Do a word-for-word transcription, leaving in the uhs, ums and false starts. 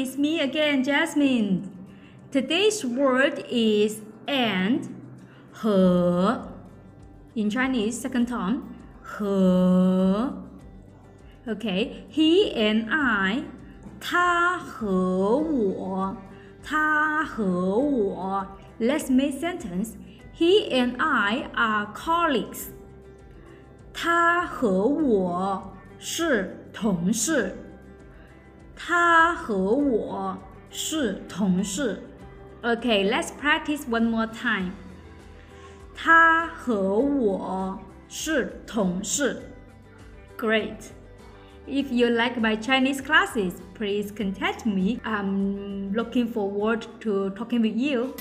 it's me again, Jasmine. Today's word is and. He. In Chinese, second tone. He. Okay, he and I. 他和我. 他和我. Let's make sentence. He and I are colleagues. 他和我是同事. 他和我是同事. Okay, let's practice one more time. 他和我是同事. Great. If you like my Chinese classes, please contact me. I'm looking forward to talking with you.